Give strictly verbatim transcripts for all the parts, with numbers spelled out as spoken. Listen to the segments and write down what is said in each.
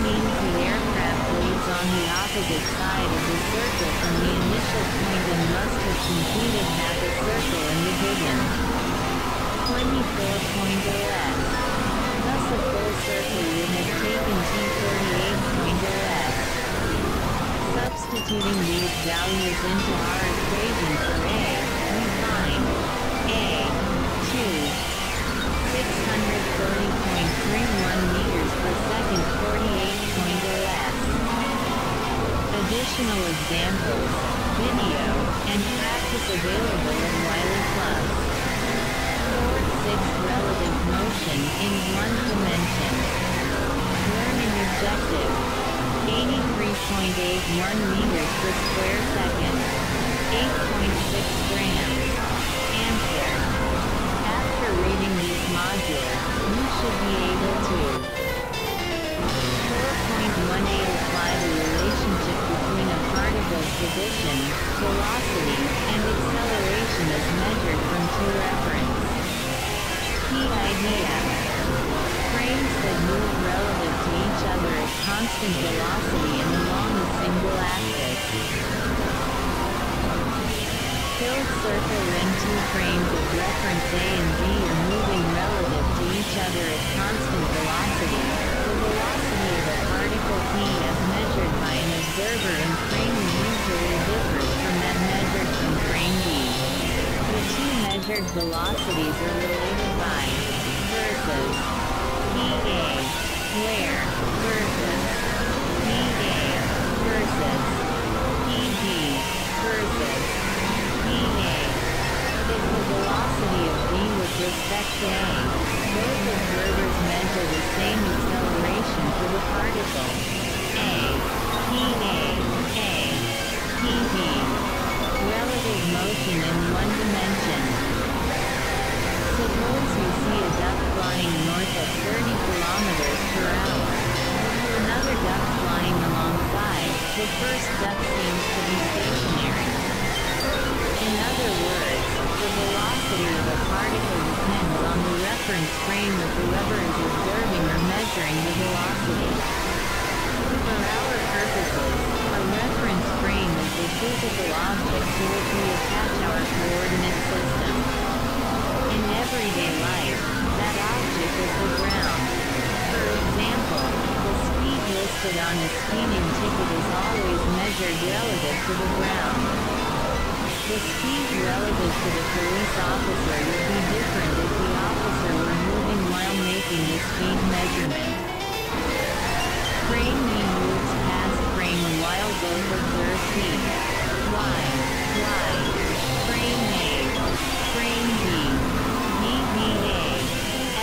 means the aircraft leaves on the opposite side of the circle from the initial point and must have completed half a circle in the vision. twenty-four point zero s. Thus a full circle would have taken two thirty-eight point zero s. Substituting these values into our equation for A, we find A, two, six hundred thirty point three one meters per second, forty-eight point zero s. Additional examples, video, and practice available at Wiley Plus. Forward six relative motion in one dimension. Learning objective, eighty-three point eight one meters per square second, eight point six grams. Answer. After reading these modules, you should be able to four point one eight apply the relationship between a particle's position, velocity, and acceleration as measured from two reference. Key idea. Frames that move relative to each other at constant velocity and along a single axis. Filled circle when two frames of reference A and B are moving relative to each other at constant velocity. The velocity of a particle P as measured by an observer in frame B usually differs from that measured from frame B. The two measured velocities are related by versus P A, where versus P A versus P B versus A. If the velocity of B with respect to A, both observers measure the same acceleration for the particle. A, P A, A, P B. Relative motion in one dimension. Suppose you see a duck flying north at thirty kilometers per hour. To another duck flying alongside, the first duck seems to be stationary. In other words, the velocity of a particle depends on the reference frame of whoever is observing or measuring the velocity. For our purposes, a reference frame is the physical object to which we attach our coordinate system. In everyday life, that object is the ground. For example, the speed listed on a speeding ticket is always measured relative to the ground. The speed relative to the police officer would be different if the officer were moving while making the speed measurement. Frame A moves past frame while both observe P. Y. Y. Frame A. Frame B. B B A.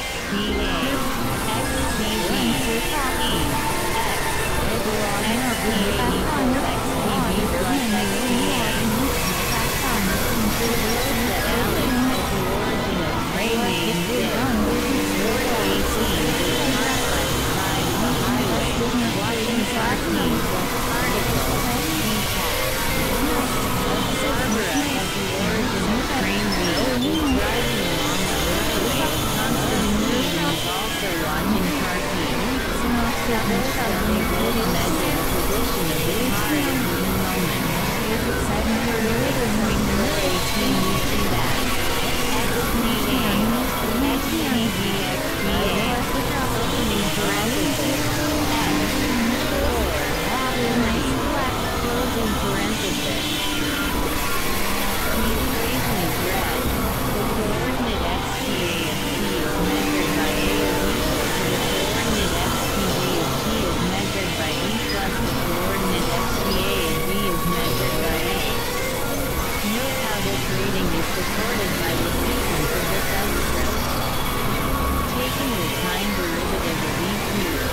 X B A. X B B. E. X. X B B. X B B. The word that Alex is the origin of frame A exists. Word eighteen is not classified on the highway. Watching dark means a particle. Barbara has the origin of frame B. Driving along the roadway, constantly is also watching car P. Those are the ability to measure the position of the car in the moment. If it's seven years later, we know eighteen we see that. X B A, X B A, opening parenthesis, X, or, nice black, closing parenthesis. The equation is read. The coordinate X B A of P is measured by A is equal to the coordinate X B A of P is measured by E plus the coordinate X B A of B is measured by A. Note how this reading is supported by the sequence of this algebra. Taking the time derivative of E cubed,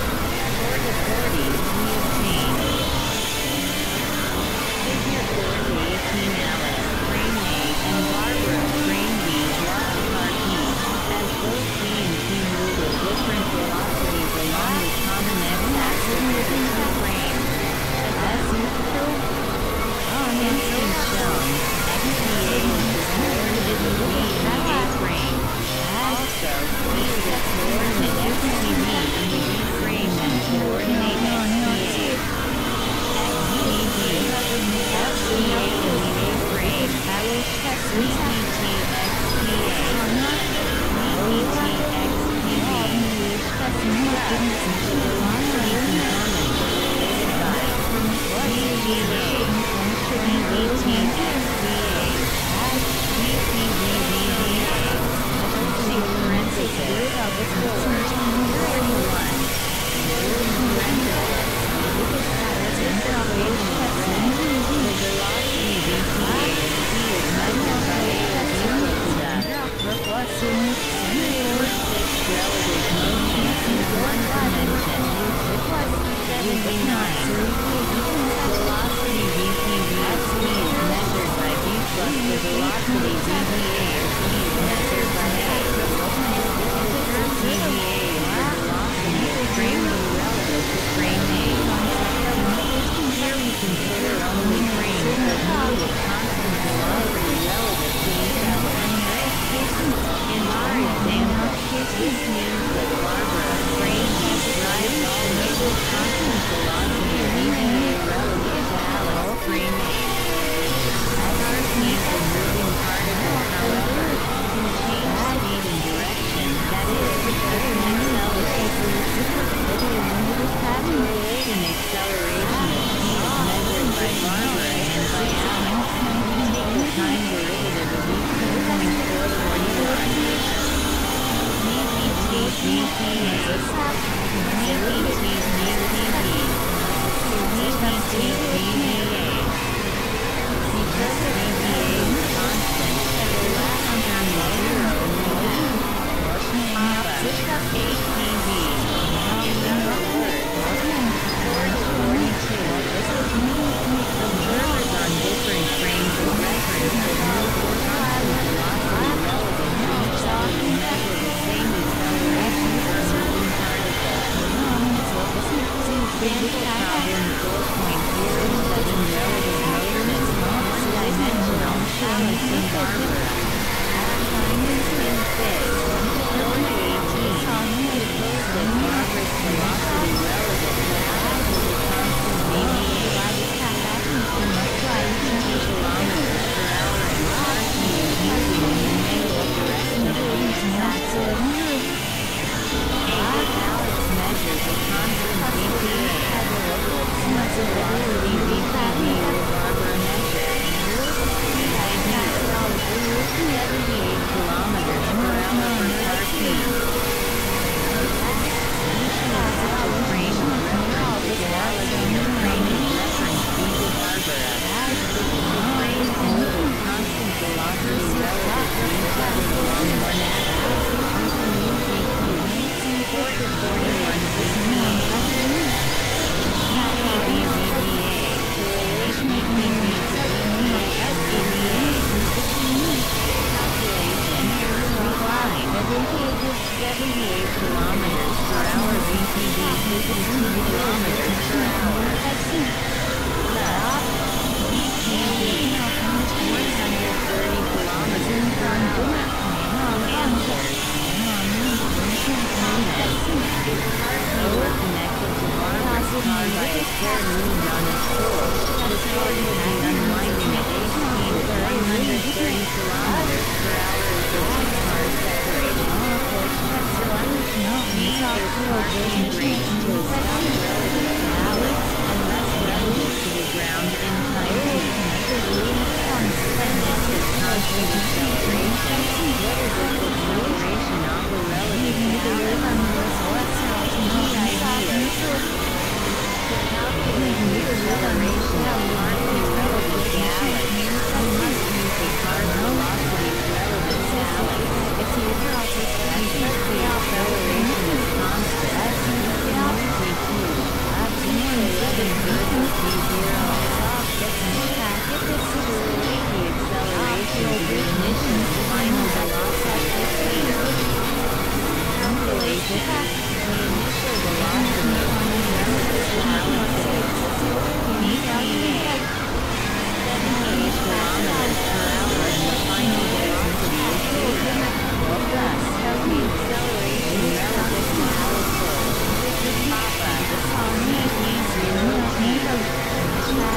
Wow.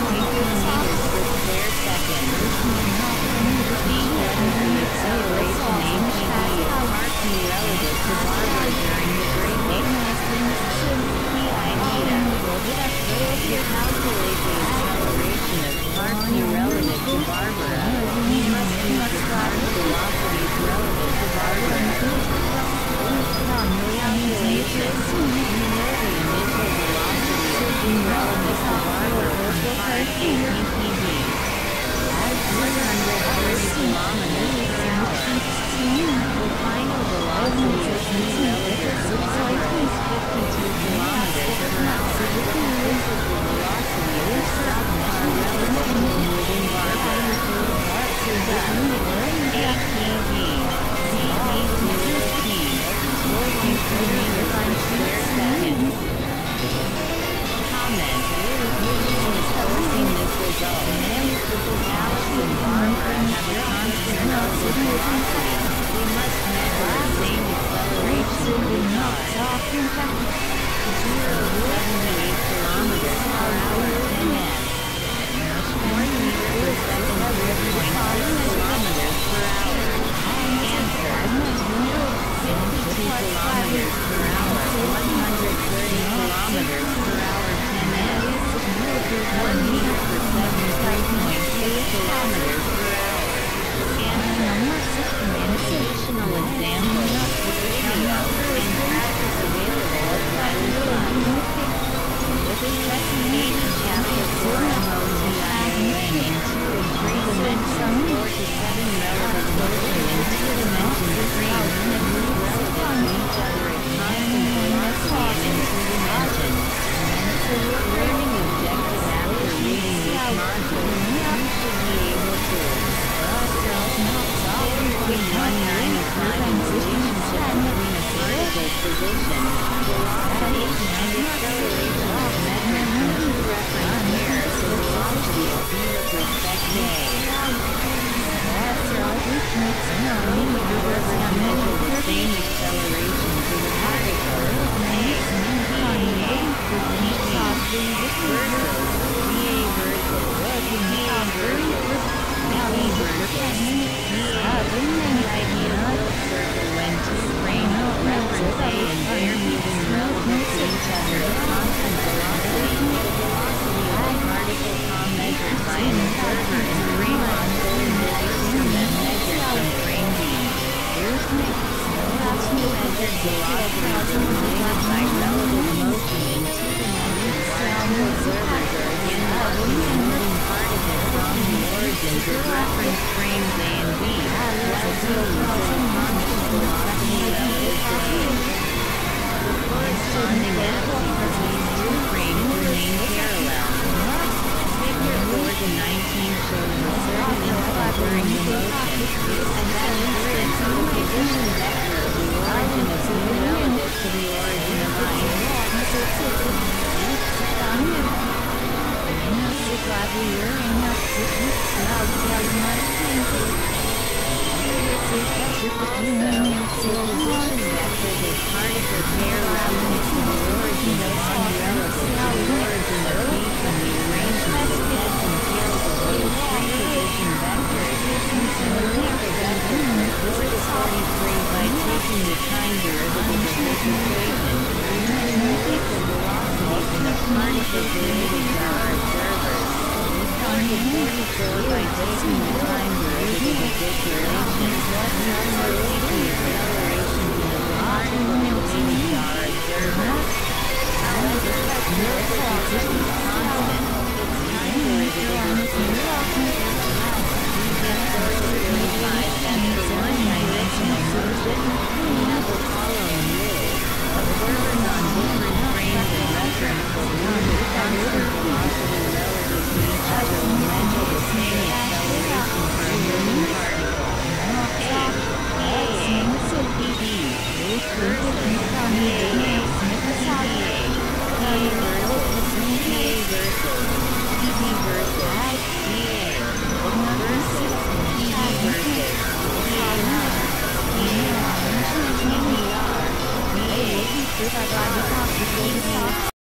However,